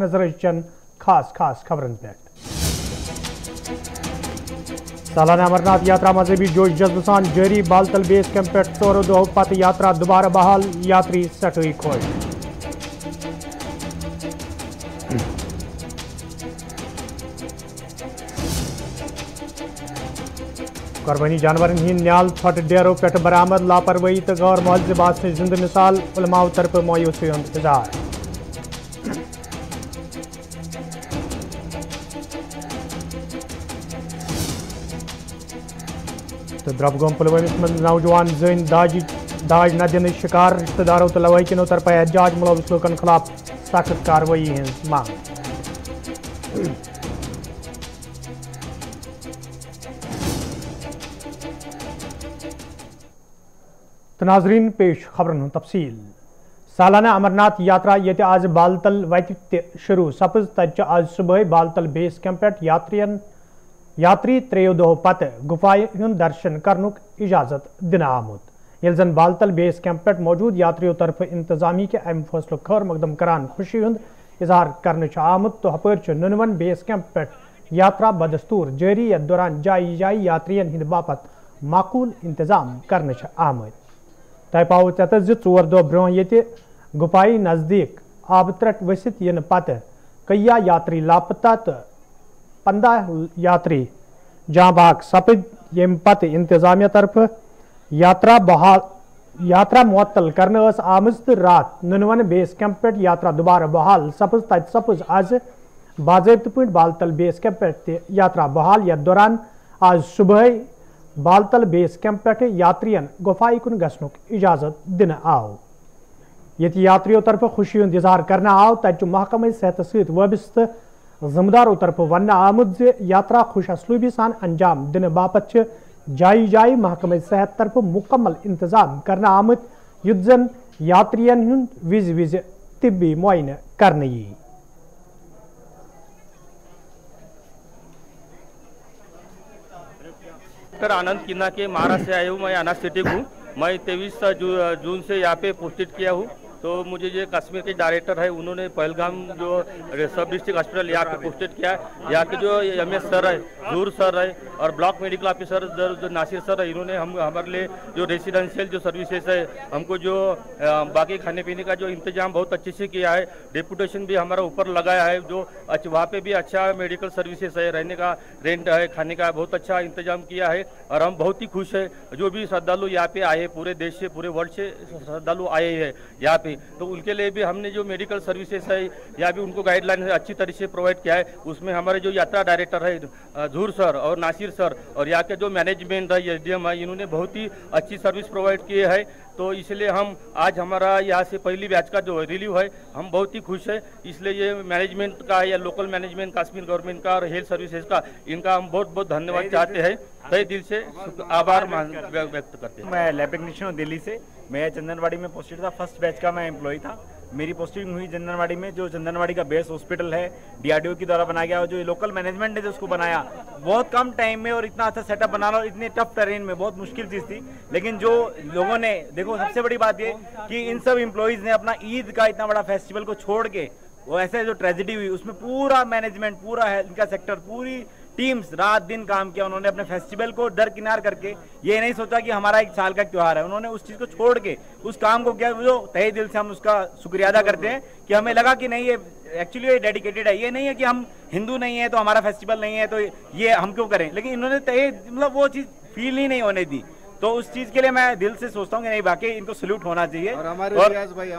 नजर चंद खास खास खबरन पे। सालाना अमरनाथ यात्रा मजहबी जोश जज्ब सान जारी। बालतल बेस कैंप तौर दोह पत यात्रा दोबारा बहाल, यात्री सटी खोज। कुर्बानी जानवरन ही न्याल थट डेरों पेट बरामद, लापरवाही तो गौर मुआलजबात से जिंद मिसाल, उलमाओं तरफ मायूसी इंतजार। तो द्रबगोम पुलवामिस में नौजवान जैन दाज न दिन शिकार, रिश्तेदारों तो लवाकिनों तरफ एहजाज, मुलविस लोकन खिलाफ सख्त कार्रवाई है मांग। नाजरीन पेश खबरन तफसील। सालाना अमरनाथ यात्रा ये आज बालतल वत शुरू सपज। तत आज सुबह बालतल बेस कैंप यात्री त्रेयो दोह पत गुफाय दर्शन करनुक इजाजत दिन आमुत। ये जन बालतल बेस कैंप मौजूद यात्रियों तरफ इंतजामी के अम फैसलों खैर मकदम करान खुशी इजहार कर आमुत। तो हपर नुनवन बेस कैंप यात्रा बदस्तूर जारी। ये दौरान जाय जाय यात्रियन हिंद बापत माकूल इंतजाम कर आमद। तय पाओ तथ जोर दो ब्रोह ये गुपाई नजदीक आब त्रट वसित इन पत कया यात्री लापता तो 15 यात्री जांबाग सपद। यम पत इंतजामिया तरफ यात्रा बहाल यात्रा मुअत्तल करने आमज। तो रात नुनवन बेस कैंप पे यात्रा दोबारा बहाल सपज। तत सपज आज बाजब पे बालतल बेस कैंप पे यात्रा बहाल। यथ दौरान आज सुबह बालतल बेस कैंप पे यात्रियन गुफाई कुन गसनुक इजाजत दिन आओ। ये यात्रियों तरफ खुशी इजहार करना आओ। तत महकमे सेहत सबिस्त जिम्मेदारों तरफ वन आमुद यात्रा खुश असलूबी सान अंजाम दिन बापत जाय जाय महकमे सेहत तरफ मुकम्मल इंतजाम कर आमत। युद्ध जन यात्रियन हुंद विज विज तिब्बी मुआयने कर। आनंद किन्ना के महाराष्ट्र से आया हूँ मैं, एनास्थेटिक हूँ मैं। 23 जून से यहाँ पे पोस्टेड किया हूँ। तो मुझे ये कश्मीर के डायरेक्टर है, उन्होंने पहलगाम जो सब डिस्ट्रिक्ट हॉस्पिटल यहाँ पे पोस्टेड किया है। यहाँ के जो एम एस सर है, जूर सर है और ब्लॉक मेडिकल ऑफिसर जो नासिर सर है, इन्होंने हम हमारे लिए जो रेसिडेंशियल जो सर्विसेज है, हमको जो बाकी खाने पीने का जो इंतजाम बहुत अच्छे से किया है। डिप्यूटेशन भी हमारा ऊपर लगाया है जो अच्छा, वहाँ पर भी अच्छा मेडिकल सर्विसेज है, रहने का रेंट है, खाने का बहुत अच्छा इंतजाम किया है। और हम बहुत ही खुश है जो भी श्रद्धालु यहाँ पे आए, पूरे देश से पूरे वर्ल्ड से श्रद्धालु आए हैं यहाँ पे। तो उनके लिए भी हमने जो मेडिकल सर्विसेज है या भी उनको गाइडलाइन है अच्छी तरह से प्रोवाइड किया है। उसमें हमारे जो यात्रा डायरेक्टर है झूर सर और नासिर सर और यहाँ के जो मैनेजमेंट है एसडीएम है, इन्होंने बहुत ही अच्छी सर्विस प्रोवाइड की है। तो इसलिए हम आज हमारा यहाँ से पहली बैच का जो रिलीव है, हम बहुत ही खुश है। इसलिए ये मैनेजमेंट का या लोकल मैनेजमेंट कश्मीर गवर्नमेंट का और हेल्थ सर्विसेज का, इनका हम बहुत बहुत धन्यवाद चाहते हैं, तहे दिल से आभार व्यक्त करते हैं। मैं लैब टेक्नीशियन हूँ दिल्ली से। मैं चंदनवाड़ी में पोस्टेड था, फर्स्ट बैच का मैं एम्प्लॉय था। मेरी पोस्टिंग हुई चंदनवाड़ी में, जो चंदनवाड़ी का बेस हॉस्पिटल है, डीआरडीओ के द्वारा बनाया गया और जो लोकल मैनेजमेंट ने जो उसको बनाया बहुत कम टाइम में और इतना अच्छा सेटअप बनाना और इतने टफ टेरेन में बहुत मुश्किल चीज़ थी। लेकिन जो लोगों ने देखो, सबसे बड़ी बात ये कि इन सब एम्प्लॉयज़ ने अपना ईद का इतना बड़ा फेस्टिवल को छोड़ के, वो ऐसे जो ट्रेजिडी हुई उसमें पूरा मैनेजमेंट, पूरा हेल्थ का सेक्टर, पूरी टीम्स रात दिन काम किया। उन्होंने अपने फेस्टिवल को दरकिनार करके ये नहीं सोचा कि हमारा एक साल का त्यौहार है, उन्होंने उस चीज़ को छोड़ के उस काम को किया। जो तहे दिल से हम उसका शुक्रिया अदा करते हैं कि हमें लगा कि नहीं, ये एक्चुअली ये डेडिकेटेड है। ये नहीं है कि हम हिंदू नहीं है तो हमारा फेस्टिवल नहीं है तो ये हम क्यों करें, लेकिन इन्होंने तहे मतलब वो चीज़ फील ही नहीं होने दी। तो उस चीज़ के लिए मैं दिल से सोचता हूँ कि नहीं, वाकई इनको सल्यूट होना चाहिए। और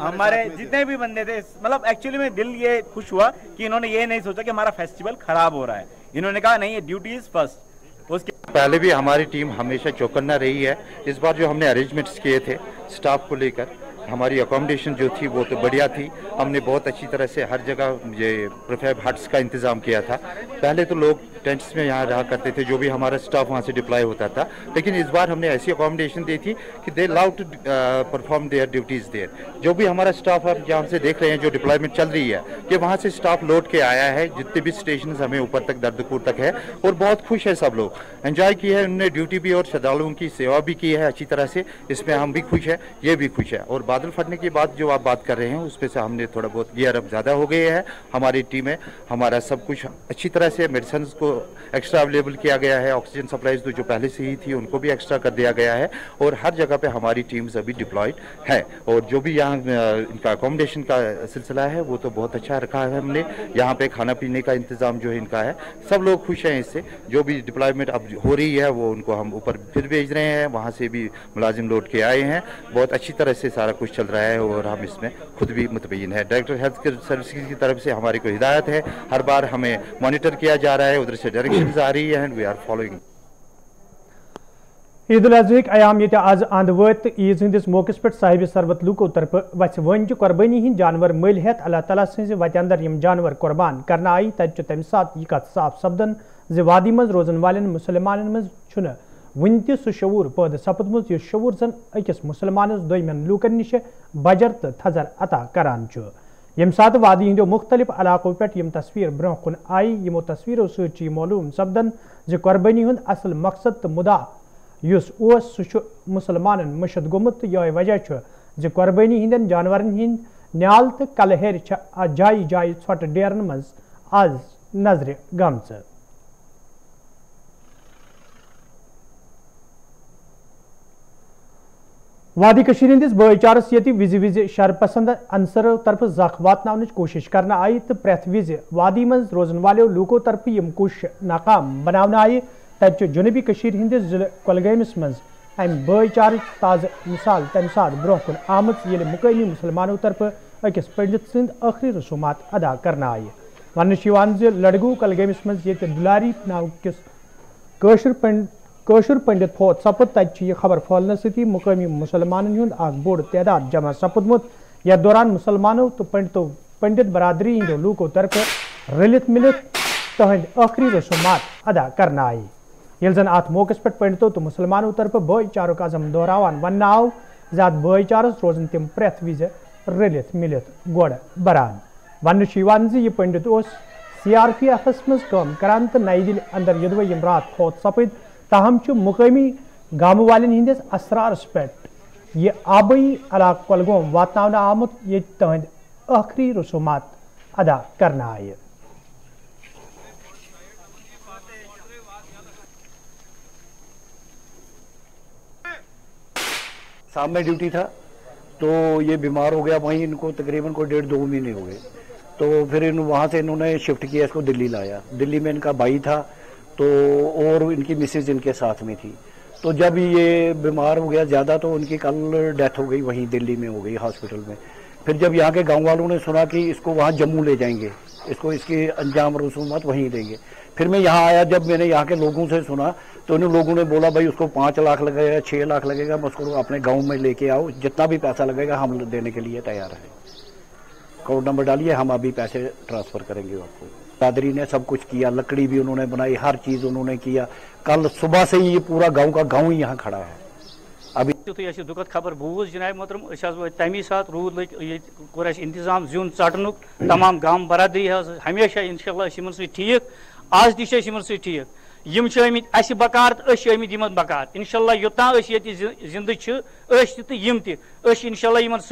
हमारे जितने भी बंदे थे, मतलब एक्चुअली में दिल ये खुश हुआ कि इन्होंने ये नहीं सोचा कि हमारा फेस्टिवल खराब हो रहा है। इन्होंने कहा नहीं, ये ड्यूटी इज फर्स्ट। उसके पहले भी हमारी टीम हमेशा चौकन्ना रही है। इस बार जो हमने अरेंजमेंट्स किए थे स्टाफ को लेकर, हमारी अकोमोडेशन जो थी वो तो बढ़िया थी। हमने बहुत अच्छी तरह से हर जगह ये प्रीफैब हट्स का इंतज़ाम किया था। पहले तो लोग टेंट्स में यहाँ रहा करते थे, जो भी हमारा स्टाफ वहाँ से डिप्लाई होता था, लेकिन इस बार हमने ऐसी अकोमोडेशन दी थी कि they allow to perform their duties there. जो भी हमारा स्टाफ आप जहाँ से देख रहे हैं, जो डिप्लॉयमेंट चल रही है कि वहाँ से स्टाफ लौट के आया है, जितने भी स्टेशन हमें ऊपर तक दर्दपुर तक है, और बहुत खुश है, सब लोग एंजॉय किया है। उन्होंने ड्यूटी भी और श्रद्धालुओं की सेवा भी की है अच्छी तरह से, इसमें हम भी खुश हैं, ये भी खुश है। और बादल फटने की बात जो आप बात कर रहे हैं उस पर से हमने थोड़ा बहुत गियर अप ज़्यादा हो गए हैं। हमारी टीमें हमारा सब कुछ अच्छी तरह से मेडिसन को एक्स्ट्रा अवेलेबल किया गया है, ऑक्सीजन सप्लाईज तो जो पहले से ही थी उनको भी एक्स्ट्रा कर दिया गया है और हर जगह पे हमारी टीम्स अभी डिप्लॉयड है। और जो भी यहाँ इनका अकोमोडेशन का सिलसिला है वो तो बहुत अच्छा रखा है हमने, यहाँ पे खाना पीने का इंतज़ाम जो है इनका है, सब लोग खुश हैं इससे। जो भी डिप्लॉयमेंट अब हो रही है वो उनको हम ऊपर फिर भेज रहे हैं, वहाँ से भी मुलाजिम लौट के आए हैं, बहुत अच्छी तरह से सारा कुछ चल रहा है और हम इसमें खुद भी मुतमईन है। डायरेक्टर हेल्थ केयर सर्विसेज की तरफ से हमारी को हिदायत है, हर बार हमें मॉनिटर किया जा रहा है, उधर से डायरेक्शंस आ रही है and we are following. Eid ul अजहक आयाम ये आज अंद वत ईद हंदिस मौकस पे साहिब सरबत लूको तरफ वन कि कुर्बानी हिंद जानवर मिल हेत अल्लाह ताला सिंज वत अंदर यम जानवर कुर्बान करना आई तत तम सात यह कत साफ सपदन ज वादी मज रोजन वालन मुसलमानन मज छुन वन त सह शूर पैद सपदमुत यह शूर जन अकिस मुसलमान दोयमन लूकन नश बजर तो थजर अता करान यम सात वादी हिंदो मुख्तलिफ इलाकों पे यम तस्वीर ब्रोह कुन आई यमो तस्वीरों सी मालूम सपदन ज कुर्बानी हंद असल मकसद तो मुदा इस मुसलमान मशद गोमुत तो यह वजह जो कुर्बानी हिंदन जानवर हिंद नाल तो कलहर जाय जाय छोट डेरन मज आज नजर गम। वादी कश्मीर हिंदिस भाईचारस ये वज वज शरपसंद अनसरों तरफ जख वातन कोशिश कर आई तो प्रथ वज वादी मज रोजन वालों लूको तरफ यम कोश नाकाम बनाने आई तत जुनूबी कश्मीर हिंदिस जिले कलगैमस मज अम भाईचार ताज़ मिसाल तम सात ब्रोह कुन आमद ये मुकमी मुसलमानों तरफ अकिस पंडित सिंद आखिरी रसूमात अदा कर आई वन लडगू कलगैमस मज ये दुलारी नाव किस कशर पंडित फोत सपद तत यह खबर फैलन सी मुकमी मुसलमान हूं अख बोड़ तदाद जमा सपदमुत या दौरान मुसलमानों तो पंडित बरदरी हिंदो लूको तरफ रलित मिलित तहद आखिरी रसूमात अदा कर आई ये जन अत मौकस पे पंडितों तो मुसलमानों तरफ भाईचारों अजम दोहरावान वन आव जत भाईचारस रोजन तम प्रथ वज रलित मिलित गोड़ बरान वन यह पंडित CRPF's मज काम करान तो नई दिल्ली अंदर यदवे यम रात फोत सपद ताहम मुकमी गाम वालन हिंदिस असरारस पे यह आबई इलाक कलगोम वातन आमुत ये तहद आखिरी रसूमात अदा करना आई। शाम में ड्यूटी था तो ये बीमार हो गया, वहीं इनको तकरीबन को 1.5-2 महीने हो गए, तो फिर वहाँ से इन्होंने शिफ्ट किया, इसको दिल्ली लाया। दिल्ली में इनका भाई था तो और इनकी मिसेज इनके साथ में थी, तो जब ये बीमार हो गया ज़्यादा तो उनकी कल डेथ हो गई, वहीं दिल्ली में हो गई हॉस्पिटल में। फिर जब यहाँ के गांव वालों ने सुना कि इसको वहाँ जम्मू ले जाएंगे, इसको इसकी अंजाम रसूमात वहीं देंगे, फिर मैं यहाँ आया। जब मैंने यहाँ के लोगों से सुना तो उन लोगों ने बोला भाई उसको 5 लाख लगेगा, 6 लाख लगेगा, बस उसको अपने गाँव में लेके आओ, जितना भी पैसा लगेगा हम देने के लिए तैयार हैं, अकाउंट नंबर डालिए, हम अभी पैसे ट्रांसफ़र करेंगे आपको। बरादरी ने सब कुछ किया, लकड़ी भी उन्होंने बनाई, हर चीज उन्होंने किया। कल सुबह से ये पूरा गांव का गांव ही यहाँ खड़ा है। अभी तो दुखद खबर बूझ जनाब मोहतरम तमी साथ रूद लगे कोर इंतजाम जून चाटन तमाम गांव बरादरी हमेशा इंशाअल्लाह ठीक आज तीन ठीक यम अस बकार तो बकार इंशाअल्लाह योतान जिंद यम इंशाअल्लाह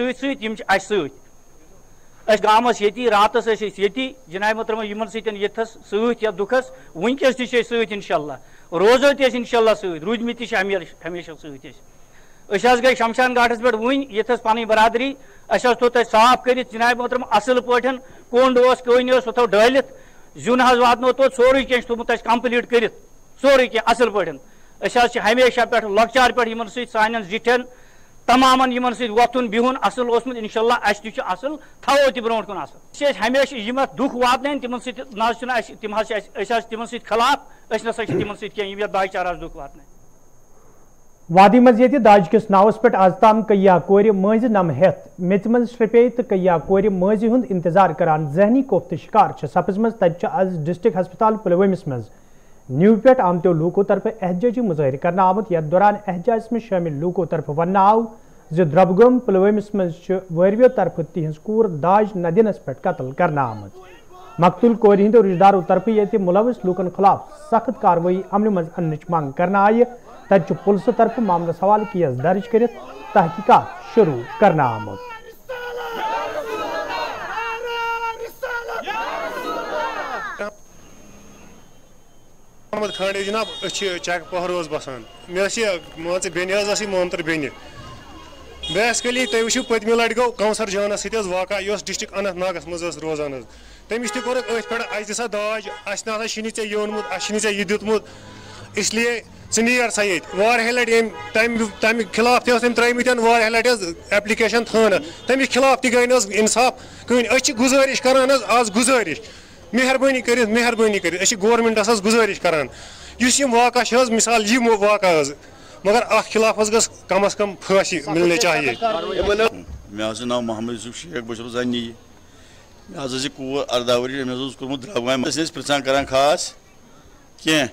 सत्य गामस ये रातस ये जनाब मोहतरमा इन सथस सुखस वनकस तीन इंशाअल्लाह रोजो इंशाअल्लाह सूदम हमेशा सत गई शमशान घाटस पे वन ये पनी बरादरी अस थो साफ कर जनाब मोहतरमा असल पे कौन सो थो डाल जून वातनो तो सोरे कह थोमुत कंप्लीट कर सोरे कह असल पे हमेशा पे लकचार पे इन सान जिठन तमाम इन सथन बिहुन असल इंशाअल्लाह असल थो त्रोह कुन असल हमेशा यम दुख वातन तम तम खिलाफ तम भाईचारा दुख वातन वादी मज ये दाज किस नावस पे आज तमाम कया कोर मज नम हेथ मेच मज श्रपे तो कया कोर मज हंद इंतजार करान जहनी कोफ्त शिकार सपज मज तत आज डिस्ट्रिक्ट हस्पताल पुलवमस मज न्यू पे आमतो लूको तरफ एहजाजी मुजाहिर कर आमुत यथ दौरान एहजाज में शामिल लूको तरफ वन आव द्रबगम पुलवमस मज वरवियों तरफ तिहज कूर दाज न दिनस पे कत्ल कर आमुत मकतुल कोर हिंदो रिश्तेदारों तरफ ये मुलवस लूकन खिलाफ सख्त कार्रवाई अमल मज अन मांग कर आई तत पुलिस तरफ मामला सवाल केस दर्ज कर तहकीकात शुरू करना आमद। जनाब चक पहरोज बसान मे बेन मोहतर बेन बेसिकली तुम वो पत्मे लट गो कौसर जान साका इस डिस्ट्रिक्ट अनंत नागस मज रोजान तमिश तोरक दिशा दाज अह नी ऐ योनमुत अह नी दुतमुत इसलिए ऐ निर सा ये तम खिलाफ तम त्रमित लट एप्लिकेशन थाना तमिक खिलाफ तई इंसाफ कहीं अच्छी गुजारिश करान आज गुजारिश मेहरबानी कर गवर्नमेंटस गुजारिश करान वाक़ा मिसाल ये वाक़ा मगर अ खिलाफ कम अज कम फांसी मिलने चाहिए। मे नाव मोहम्मद यूसुफ शेख बहुत नी मे कूर 18 वरी कौरमुत द्रवाम पृछान करान खास कह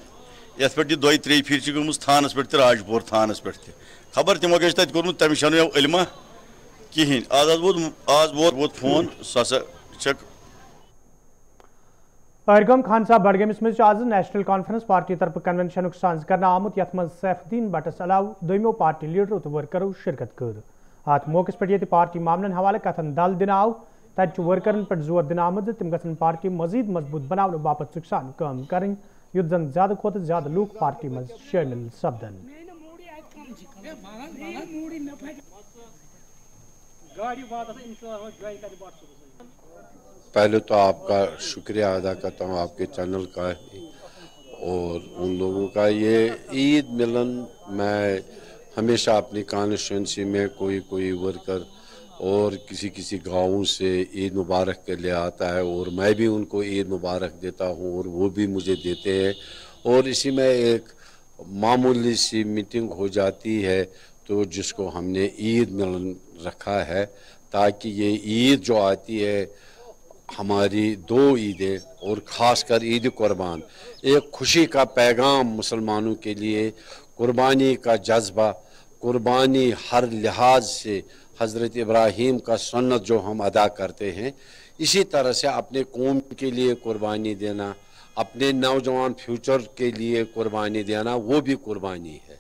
ये दोय त्रे फिर गई थानस पे राजपुर थानस पे खबर तमो क्या तोरमुत तमिश अलमा कहें आज वोत फोन सह चक अरगम खान साहब बडगमिस मज आज नेशनल कॉन्फ्रेंस पार्टी तरफ कन्वेंशन साझ कर आमुत यथ मज सैफुद्दीन बटस अलाव दमो पार्टी लीडरों तो वर्करों शिरकत कर अत मौकस पे पार्टी मामलन हवाले कथन दल दिन आव तत वर्करन पे जोर दिन आमद तम ग पार्टी मजीद मजबूत बनाने बापत चुकसान काम करें युद्ध जन ज्यादा खुद ज्यादा लूक पार्टी मज शामिल सपदन। पहले तो आपका शुक्रिया अदा करता हूँ आपके चैनल का और उन लोगों का। ये ईद मिलन मैं हमेशा अपनी कॉन्स्टिट्यूंसी में कोई कोई वर्कर और किसी किसी गाँव से ईद मुबारक के लिए आता है और मैं भी उनको ईद मुबारक देता हूँ और वो भी मुझे देते हैं और इसी में एक मामूली सी मीटिंग हो जाती है तो जिसको हमने ईद मिलन रखा है ताकि ये ईद जो आती है हमारी दो ईदें और ख़ासकर ईद कुर्बान एक खुशी का पैगाम मुसलमानों के लिए कुर्बानी का जज्बा कुर्बानी हर लिहाज से हज़रत इब्राहीम का सुन्नत जो हम अदा करते हैं इसी तरह से अपने कौम के लिए कुर्बानी देना अपने नौजवान फ्यूचर के लिए कुर्बानी देना वो भी कुर्बानी है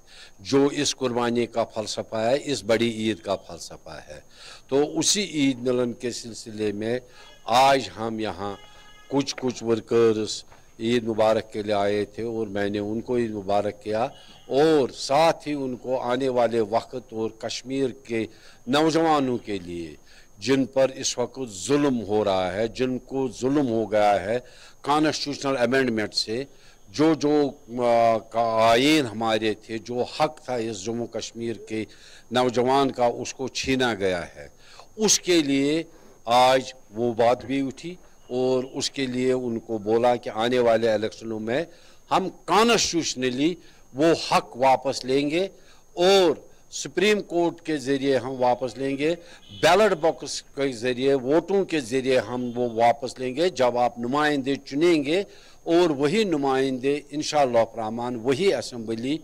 जो इस कुर्बानी का फ़लसफ़ा है इस बड़ी ईद का फ़लसफ़ा है। तो उसी ईद मिलन के सिलसिले में आज हम यहाँ कुछ कुछ वर्कर्स ईद मुबारक के लिए आए थे और मैंने उनको ईद मुबारक किया और साथ ही उनको आने वाले वक्त और कश्मीर के नौजवानों के लिए जिन पर इस वक्त जुल्म हो रहा है जिनको जुल्म हो गया है कॉन्स्टिट्यूशनल अमेंडमेंट से जो जो का आयन हमारे थे जो हक था इस जम्मू कश्मीर के नौजवान का उसको छीना गया है उसके लिए आज वो बात भी उठी और उसके लिए उनको बोला कि आने वाले इलेक्शनों में हम कॉन्स्टिट्यूशनली वो हक वापस लेंगे और सुप्रीम कोर्ट के ज़रिए हम वापस लेंगे बैलेट बॉक्स के ज़रिए वोटों के ज़रिए हम वो वापस लेंगे जब आप नुमाइंदे चुनेंगे और वही नुमाइंदे इंशाअल्लाह रहमान वही असेंबली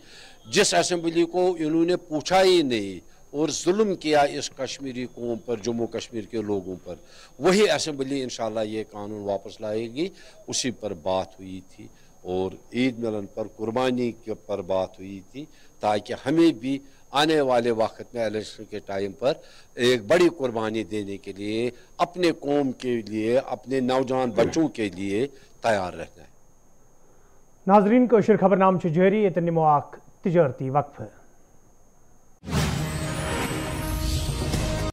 जिस असेंबली को इन्होंने पूछा ही नहीं और जुल्म किया इस कश्मीरी कौम पर जम्मू कश्मीर के लोगों पर वही असेंबली इंशाल्लाह ये कानून वापस लाएगी। उसी पर बात हुई थी और ईद मिलन पर कुर्बानी के पर बात हुई थी ताकि हमें भी आने वाले वक्त में इलेक्शन के टाइम पर एक बड़ी कुर्बानी देने के लिए अपने कौम के लिए अपने नौजवान बच्चों के लिए तैयार रहना है। नाजरीन कोशिर खबरनाम जारी ये निमो आख तिजारती वक्फ।